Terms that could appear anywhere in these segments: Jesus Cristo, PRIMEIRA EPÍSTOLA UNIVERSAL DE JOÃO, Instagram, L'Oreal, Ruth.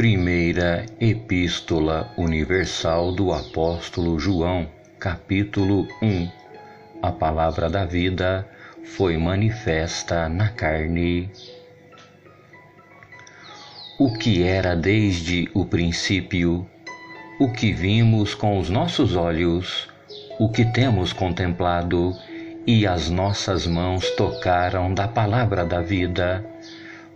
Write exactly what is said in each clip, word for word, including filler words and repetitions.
Primeira Epístola Universal do Apóstolo João, capítulo um. A palavra da vida foi manifesta na carne. O que era desde o princípio, o que vimos com os nossos olhos, o que temos contemplado e as nossas mãos tocaram da palavra da vida,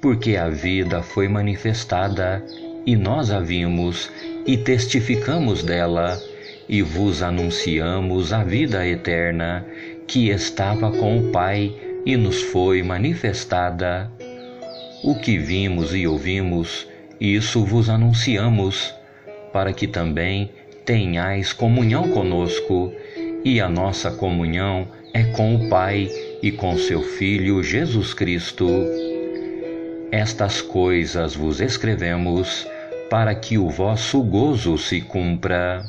porque a vida foi manifestada e nós a vimos e testificamos dela e vos anunciamos a vida eterna que estava com o Pai e nos foi manifestada. O que vimos e ouvimos, isso vos anunciamos, para que também tenhais comunhão conosco, e a nossa comunhão é com o Pai e com seu Filho Jesus Cristo. Estas coisas vos escrevemos, para que o vosso gozo se cumpra.